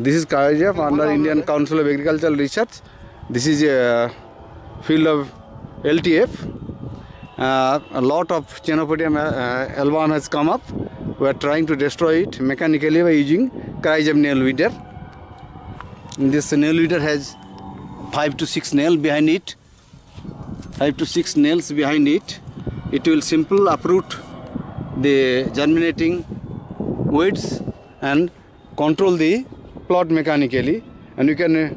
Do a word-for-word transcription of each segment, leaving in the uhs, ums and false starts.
This is CRIJAF under Indian Council of Agricultural Research. This is a field of L T F. Uh, a lot of Chenopodium uh, album has come up. We are trying to destroy it mechanically by using CRIJAF nail weeder. This nail weeder has five to six nails behind it. Five to six nails behind it. It will simply uproot the germinating weeds and control the plot mechanically, and you can uh,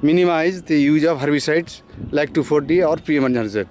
minimize the use of herbicides like two four D or pre-emergent.